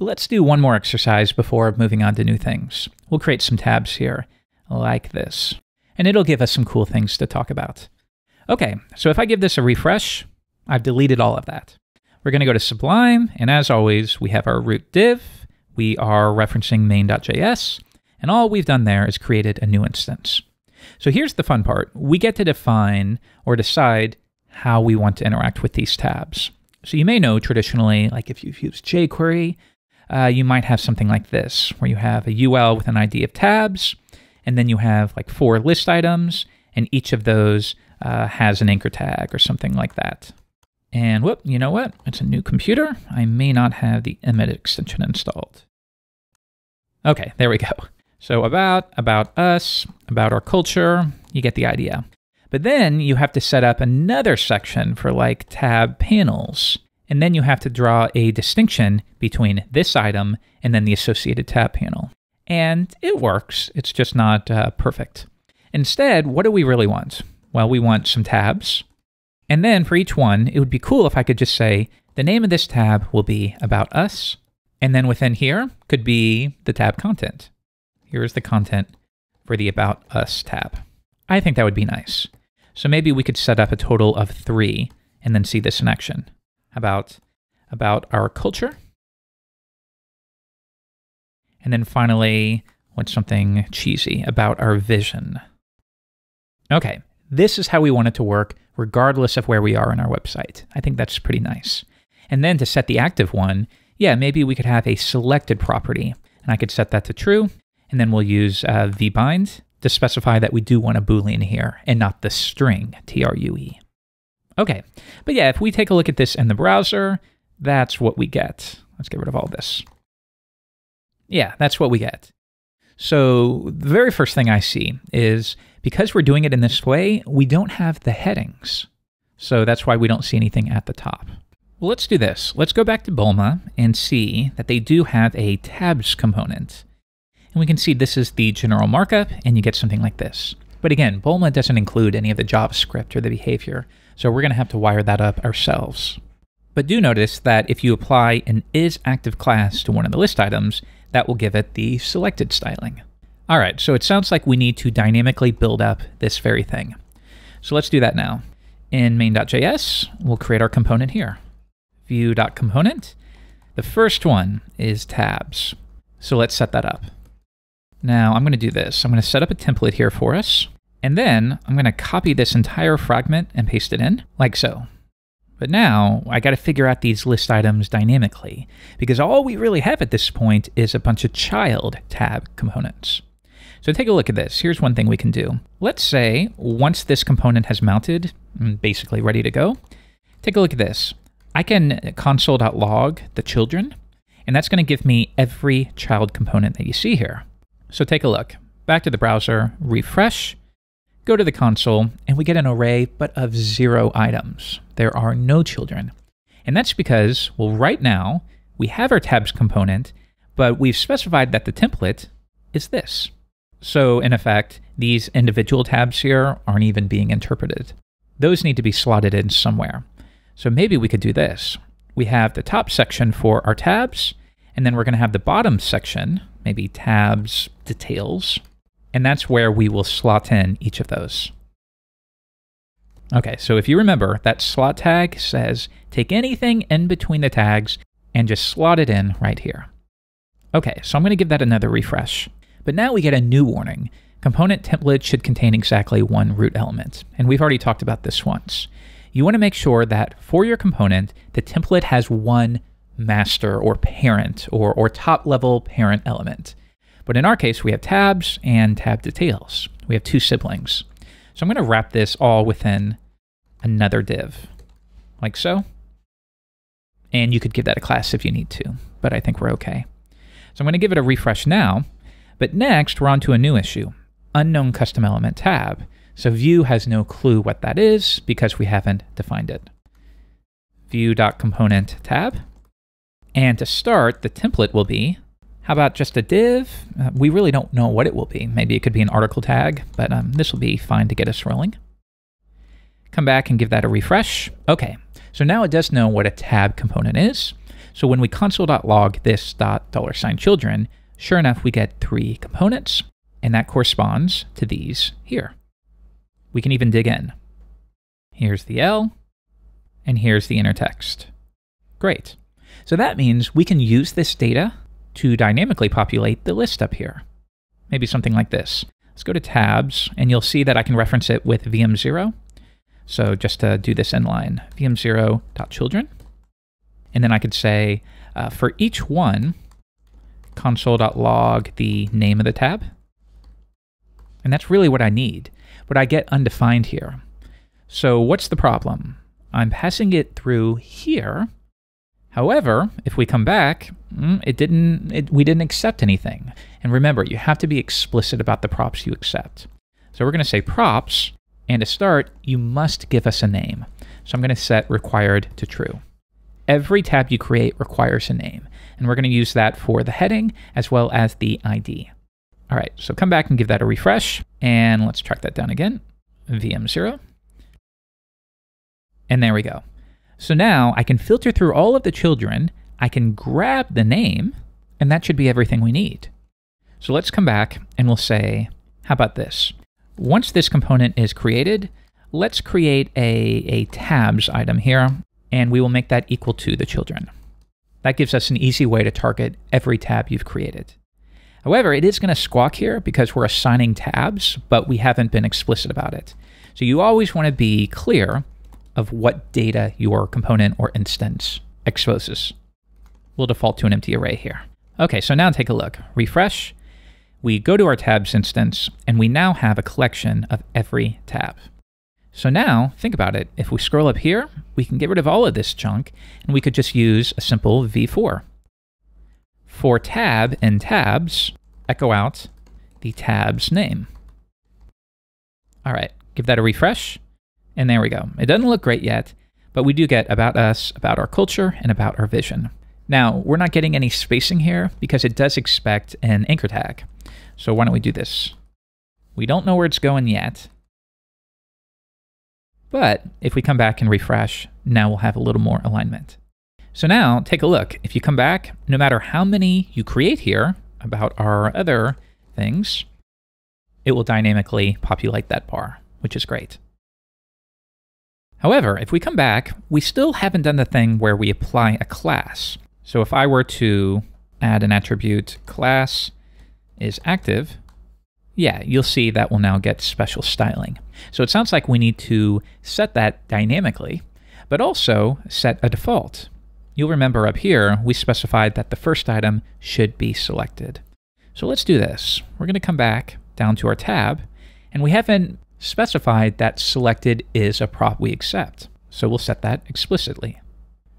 Let's do one more exercise before moving on to new things. We'll create some tabs here, like this, and it'll give us some cool things to talk about. Okay, so if I give this a refresh, I've deleted all of that. We're gonna go to Sublime, and as always, we have our root div, we are referencing main.js, and all we've done there is created a new instance. So here's the fun part. We get to define or decide how we want to interact with these tabs. So you may know traditionally, like if you've used jQuery, you might have something like this, where you have a UL with an ID of tabs, and then you have like 4 list items, and each of those has an anchor tag or something like that. And whoop, you know what? It's a new computer. I may not have the Emmet extension installed. Okay, there we go. So about us, about our culture, you get the idea. But then you have to set up another section for like tab panels. And then you have to draw a distinction between this item and then the associated tab panel. And it works, it's just not perfect. Instead, what do we really want? Well, we want some tabs. And then for each one, it would be cool if I could just say, the name of this tab will be about us. And then within here could be the tab content. Here's the content for the about us tab. I think that would be nice. So maybe we could set up a total of 3 and then see this in action. About our culture. And then finally, what's something cheesy? About our vision. Okay, this is how we want it to work, regardless of where we are on our website. I think that's pretty nice. And then to set the active one, yeah, maybe we could have a selected property, and I could set that to true, and then we'll use vbind to specify that we do want a Boolean here, and not the string, true. Okay, but yeah, if we take a look at this in the browser, that's what we get. Let's get rid of all this. Yeah, that's what we get. So the very first thing I see is because we're doing it in this way, we don't have the headings. So that's why we don't see anything at the top. Well, let's do this. Let's go back to Bulma and see that they do have a tabs component. And we can see this is the general markup, and you get something like this. But again, Bulma doesn't include any of the JavaScript or the behavior, so we're gonna have to wire that up ourselves. But do notice that if you apply an isActive class to one of the list items, that will give it the selected styling. All right, so it sounds like we need to dynamically build up this very thing. So let's do that now. In main.js, we'll create our component here. Vue.component. The first one is tabs. So let's set that up. Now I'm gonna do this. I'm gonna set up a template here for us. And then I'm gonna copy this entire fragment and paste it in, like so. But now I gotta figure out these list items dynamically, because all we really have at this point is a bunch of child tab components. So take a look at this. Here's one thing we can do. Let's say once this component has mounted, I'm basically ready to go, take a look at this. I can console.log the children, and that's gonna give me every child component that you see here. So take a look. Back to the browser, refresh, go to the console, and we get an array, but of 0 items. There are no children. And that's because, well, right now, we have our tabs component, but we've specified that the template is this. So in effect, these individual tabs here aren't even being interpreted. Those need to be slotted in somewhere. So maybe we could do this. We have the top section for our tabs, and then we're gonna have the bottom section, maybe tabs, details, and that's where we will slot in each of those. Okay, so if you remember, that slot tag says, take anything in between the tags and just slot it in right here. Okay, so I'm gonna give that another refresh. But now we get a new warning. Component template should contain exactly 1 root element. And we've already talked about this once. You wanna make sure that for your component, the template has 1 master or parent or top level parent element. But in our case, we have tabs and tab details. We have 2 siblings. So I'm gonna wrap this all within another div, like so. And you could give that a class if you need to, but I think we're okay. So I'm gonna give it a refresh now, but next we're onto a new issue, unknown custom element tab. So Vue has no clue what that is because we haven't defined it. Vue.component tab. And to start, the template will be, how about just a div? We really don't know what it will be. Maybe it could be an article tag, but this will be fine to get us rolling. Come back and give that a refresh. Okay, so now it does know what a tab component is. So when we console.log this $children, sure enough, we get three components, and that corresponds to these here. We can even dig in. Here's the L, and here's the inner text. Great. So that means we can use this data to dynamically populate the list up here. Maybe something like this. Let's go to tabs, and you'll see that I can reference it with VM0. So just to do this inline, VM0.children. And then I could say for each one, console.log the name of the tab. And that's really what I need, but I get undefined here. So what's the problem? I'm passing it through here. However, if we come back, we didn't accept anything. And remember, you have to be explicit about the props you accept. So we're going to say props, and to start, you must give us a name. So I'm going to set required to true. Every tab you create requires a name, and we're going to use that for the heading as well as the ID. All right, so come back and give that a refresh, and let's track that down again, VM0. And there we go. So now I can filter through all of the children, I can grab the name, and that should be everything we need. So let's come back and we'll say, how about this? Once this component is created, let's create a tabs item here, and we will make that equal to the children. That gives us an easy way to target every tab you've created. However, it is going to squawk here because we're assigning tabs, but we haven't been explicit about it. So you always want to be clear of what data your component or instance exposes. We'll default to an empty array here. Okay, so now take a look. Refresh. We go to our tabs instance, and we now have a collection of every tab. So now, think about it. If we scroll up here, we can get rid of all of this junk, and we could just use a simple v4. For tab and tabs, echo out the tab's name. All right, give that a refresh, and there we go. It doesn't look great yet, but we do get about us, about our culture, and about our vision. Now, we're not getting any spacing here because it does expect an anchor tag. So why don't we do this? We don't know where it's going yet, but if we come back and refresh, now we'll have a little more alignment. So now take a look. If you come back, no matter how many you create here about our other things, it will dynamically populate that bar, which is great. However, if we come back, we still haven't done the thing where we apply a class. So if I were to add an attribute class is active, yeah, you'll see that will now get special styling. So it sounds like we need to set that dynamically, but also set a default. You'll remember up here, we specified that the first item should be selected. So let's do this. We're going to come back down to our tab, and we haven't specified that selected is a prop we accept. So we'll set that explicitly.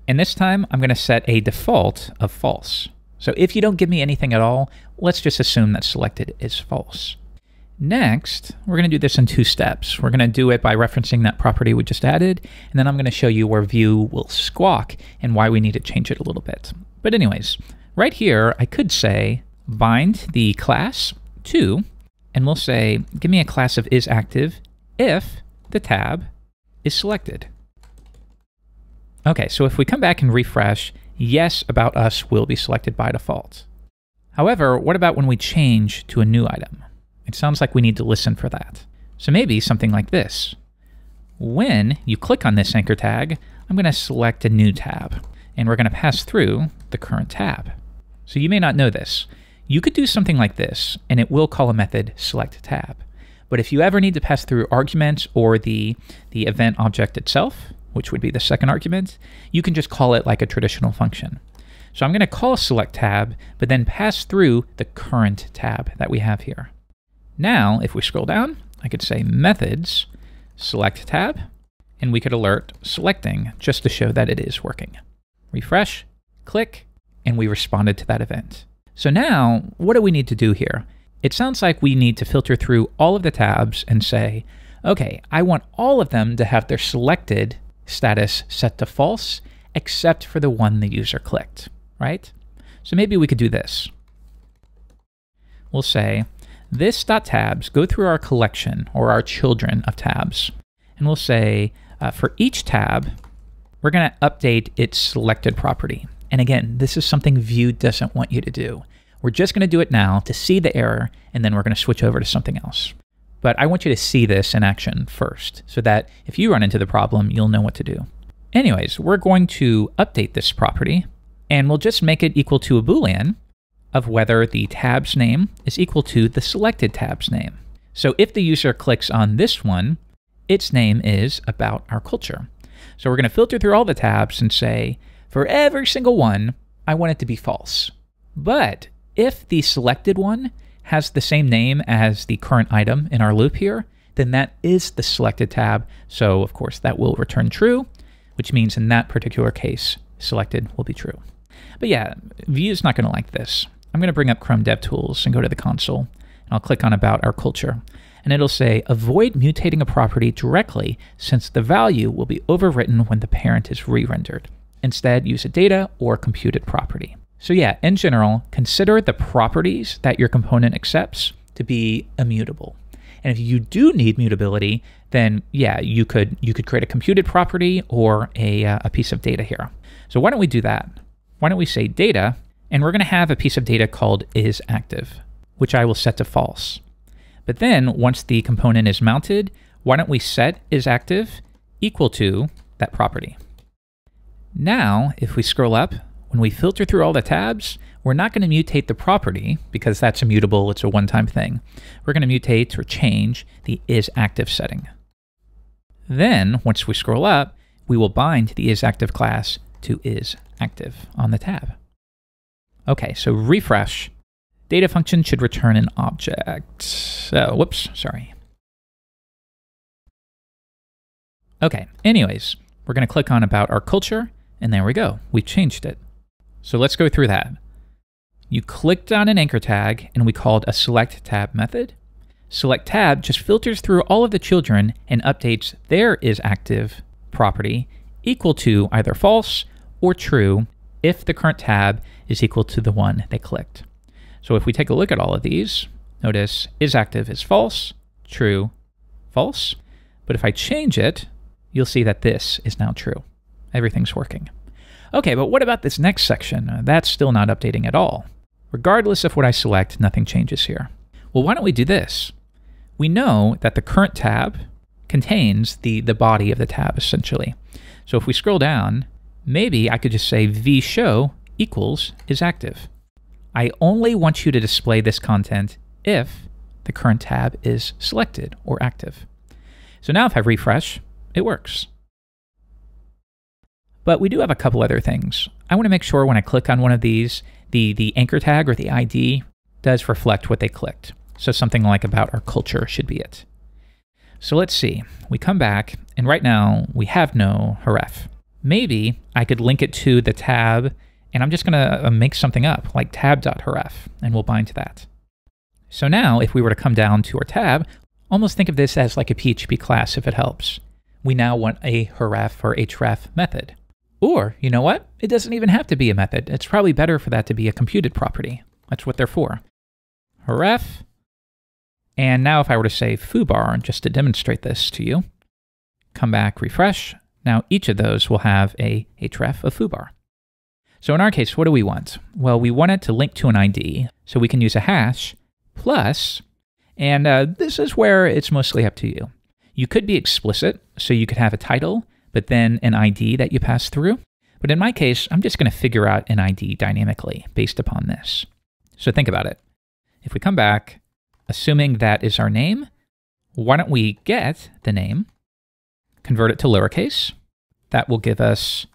And this time, I'm going to set a default of false. So if you don't give me anything at all, let's just assume that selected is false. Next, we're going to do this in two steps. We're going to do it by referencing that property we just added, and then I'm going to show you where Vue will squawk and why we need to change it a little bit. But anyways, right here, I could say bind the class to, and we'll say, give me a class of isActive if the tab is selected. Okay, so if we come back and refresh, yes, about us will be selected by default. However, what about when we change to a new item? It sounds like we need to listen for that. So maybe something like this. When you click on this anchor tag, I'm going to select a new tab, and we're going to pass through the current tab. So you may not know this. You could do something like this, and it will call a method select tab. But if you ever need to pass through arguments or the event object itself, which would be the second argument, you can just call it like a traditional function. So I'm going to call select tab, but then pass through the current tab that we have here. Now, if we scroll down, I could say methods, select tab, and we could alert selecting just to show that it is working. Refresh, click, and we responded to that event. So now, what do we need to do here? It sounds like we need to filter through all of the tabs and say, okay, I want all of them to have their selected status set to false, except for the one the user clicked, right? So maybe we could do this. We'll say, this.tabs, go through our collection or our children of tabs, and we'll say for each tab, we're going to update its selected property. And again, this is something Vue doesn't want you to do. We're just going to do it now to see the error, and then we're going to switch over to something else. But I want you to see this in action first, so that if you run into the problem, you'll know what to do. Anyways, we're going to update this property, and we'll just make it equal to a Boolean of whether the tab's name is equal to the selected tab's name. So if the user clicks on this one, its name is About Our Culture. So we're going to filter through all the tabs and say, for every single one, I want it to be false. But if the selected one has the same name as the current item in our loop here, then that is the selected tab. So of course that will return true, which means in that particular case, selected will be true. But yeah, Vue's not gonna like this. I'm gonna bring up Chrome DevTools and go to the console, and I'll click on About Our Culture. And it'll say, avoid mutating a property directly since the value will be overwritten when the parent is re-rendered. Instead, use a data or computed property. So yeah, in general, consider the properties that your component accepts to be immutable. And if you do need mutability, then yeah, you could create a computed property or a piece of data here. So why don't we do that? Why don't we say data, and we're gonna have a piece of data called isActive, which I will set to false. But then once the component is mounted, why don't we set isActive equal to that property? Now, if we scroll up, when we filter through all the tabs, we're not going to mutate the property because that's immutable, it's a one-time thing. We're going to mutate or change the isActive setting. Then, once we scroll up, we will bind the isActive class to isActive on the tab. Okay, so refresh. Data function should return an object. So, whoops, sorry. Okay, anyways, we're going to click on About Our Culture, and there we go, we changed it. So let's go through that. You clicked on an anchor tag, and we called a select tab method. Select tab just filters through all of the children and updates their isActive property equal to either false or true if the current tab is equal to the one they clicked. So if we take a look at all of these, notice isActive is false, true, false. But if I change it, you'll see that this is now true. Everything's working. Okay, but what about this next section? That's still not updating at all. Regardless of what I select, nothing changes here. Well, why don't we do this? We know that the current tab contains the body of the tab, essentially. So if we scroll down, maybe I could just say vShow equals isActive. I only want you to display this content if the current tab is selected or active. So now if I refresh, it works. But we do have a couple other things. I want to make sure when I click on one of these, the anchor tag or the ID does reflect what they clicked. So something like About Our Culture should be it. So let's see, we come back, and right now we have no href. Maybe I could link it to the tab, and I'm just gonna make something up like tab.href, and we'll bind to that. So now if we were to come down to our tab, almost think of this as like a PHP class if it helps. We now want a href or href method. Or, you know what? It doesn't even have to be a method. It's probably better for that to be a computed property. That's what they're for. Href. And now if I were to say foobar, just to demonstrate this to you, come back, refresh. Now each of those will have a href of foobar. So in our case, what do we want? Well, we want it to link to an ID, so we can use a hash plus, and this is where it's mostly up to you. You could be explicit, so you could have a title, but then an ID that you pass through. But in my case, I'm just gonna figure out an ID dynamically based upon this. So think about it. If we come back, assuming that is our name, why don't we get the name, convert it to lowercase. That will give us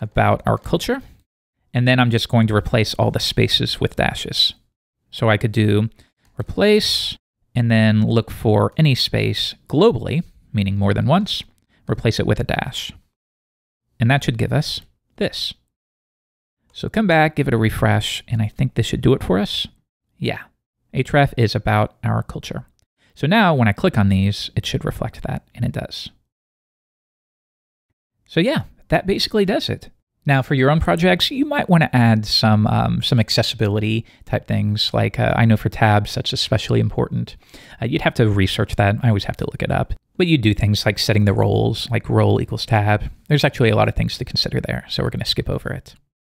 About Our Culture. And then I'm just going to replace all the spaces with dashes. So I could do replace, and then look for any space globally, meaning more than once, replace it with a dash. And that should give us this. So come back, give it a refresh, and I think this should do it for us. Yeah, href is About Our Culture. So now when I click on these, it should reflect that, and it does. So yeah, that basically does it. Now for your own projects, you might want to add some accessibility type things, like I know for tabs, that's especially important. You'd have to research that, I always have to look it up. But you do things like setting the roles, like role equals tab. There's actually a lot of things to consider there, so we're going to skip over it.